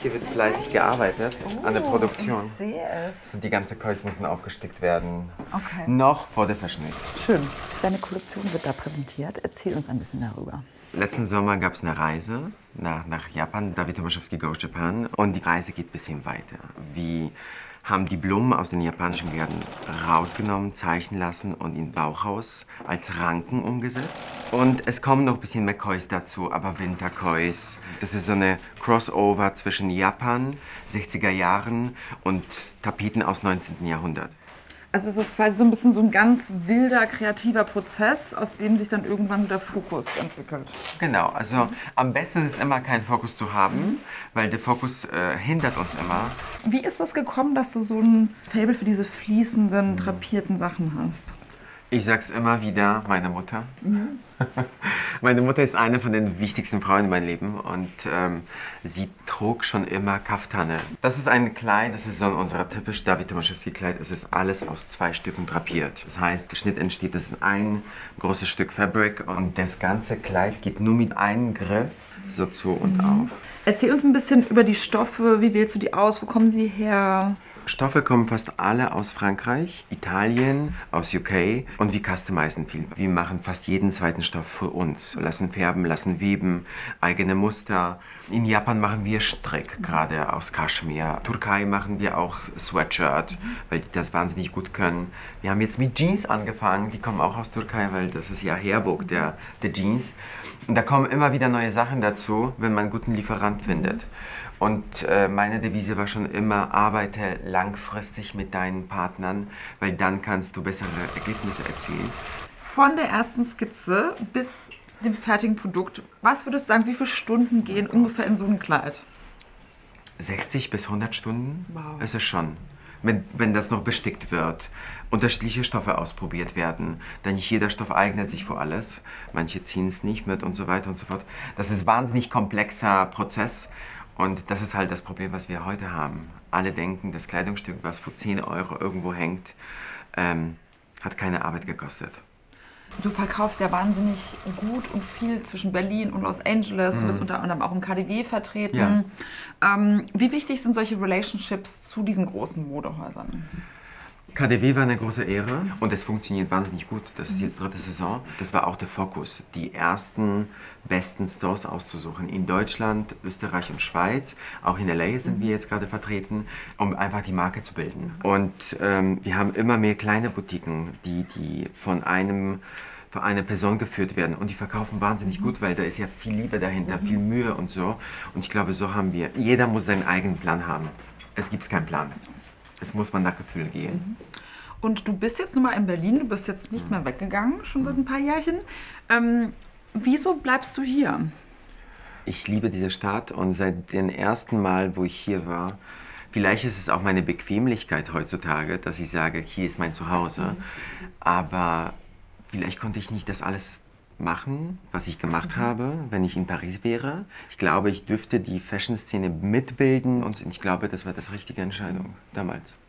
Hier wird fleißig gearbeitet an der Produktion. Ich sehe es. Also die ganzen Käuze müssen aufgestickt werden. Okay. Noch vor der Verschnitt. Schön. Deine Kollektion wird da präsentiert. Erzähl uns ein bisschen darüber. Letzten Sommer gab es eine Reise nach Japan, David Tomaszewski Goes Japan. Und die Reise geht ein bisschen weiter. Wir haben die Blumen aus den japanischen Gärten rausgenommen, zeichnen lassen und in Bauhaus als Ranken umgesetzt. Und es kommen noch ein bisschen mehr Kois dazu, aber Winterkois. Das ist so eine Crossover zwischen Japan, 60er Jahren und Tapeten aus 19. Jahrhundert. Also es ist quasi so ein bisschen so ein ganz wilder, kreativer Prozess, aus dem sich dann irgendwann der Fokus entwickelt. Genau, also am besten ist immer keinen Fokus zu haben, weil der Fokus hindert uns immer. Wie ist das gekommen, dass du so ein Faible für diese fließenden, drapierten Sachen hast? Ich sag's immer wieder, meine Mutter. Meine Mutter ist eine von den wichtigsten Frauen in meinem Leben und sie trug schon immer Kaftanne. Das ist ein Kleid, das ist so unser typisch David Tomaszewski-Kleid. Es ist alles aus zwei Stücken drapiert. Das heißt, der Schnitt entsteht, das ist ein großes Stück Fabric und das ganze Kleid geht nur mit einem Griff so zu und auf. Erzähl uns ein bisschen über die Stoffe. Wie wählst du die aus? Wo kommen sie her? Stoffe kommen fast alle aus Frankreich, Italien, aus UK und wir customizen viel. Wir machen fast jeden zweiten Stoff für uns, lassen färben, lassen weben, eigene Muster. In Japan machen wir Strick, gerade aus Kaschmir. Türkei machen wir auch Sweatshirt, weil die das wahnsinnig gut können. Wir haben jetzt mit Jeans angefangen, die kommen auch aus Türkei, weil das ist ja Herburg der Jeans. Und da kommen immer wieder neue Sachen dazu, wenn man einen guten Lieferant findet. Und meine Devise war schon immer, arbeite langfristig mit deinen Partnern, weil dann kannst du bessere Ergebnisse erzielen. Von der ersten Skizze bis dem fertigen Produkt, was würdest du sagen, wie viele Stunden gehen ungefähr in so ein Kleid? 60 bis 100 Stunden ist es schon. Wenn das noch bestickt wird, unterschiedliche Stoffe ausprobiert werden, denn nicht jeder Stoff eignet sich für alles. Manche ziehen es nicht mit und so weiter und so fort. Das ist ein wahnsinnig komplexer Prozess. Und das ist halt das Problem, was wir heute haben. Alle denken, das Kleidungsstück, was vor 10 Euro irgendwo hängt, hat keine Arbeit gekostet. Du verkaufst ja wahnsinnig gut und viel zwischen Berlin und Los Angeles. Du bist unter anderem auch im KDW vertreten. Ja. Wie wichtig sind solche Relationships zu diesen großen Modehäusern? KDW war eine große Ehre und es funktioniert wahnsinnig gut. Das ist jetzt 3. Saison. Das war auch der Fokus, die ersten besten Stores auszusuchen. In Deutschland, Österreich und Schweiz, auch in LA sind wir jetzt gerade vertreten, um einfach die Marke zu bilden. Und wir haben immer mehr kleine Boutiquen, die von einer Person geführt werden und die verkaufen wahnsinnig gut, weil da ist ja viel Liebe dahinter, viel Mühe und so. Und ich glaube, so haben wir, jeder muss seinen eigenen Plan haben. Es gibt keinen Plan. Es muss man nach Gefühl gehen. Und du bist jetzt nun mal in Berlin, du bist jetzt nicht mehr weggegangen, schon seit ein paar Jährchen. Wieso bleibst du hier? Ich liebe diese Stadt und seit dem ersten Mal, wo ich hier war, vielleicht ist es auch meine Bequemlichkeit heutzutage, dass ich sage, hier ist mein Zuhause. Aber vielleicht konnte ich nicht das alles machen, was ich gemacht habe, wenn ich in Paris wäre. Ich glaube, ich dürfte die Fashion-Szene mitbilden und ich glaube, das war die richtige Entscheidung damals.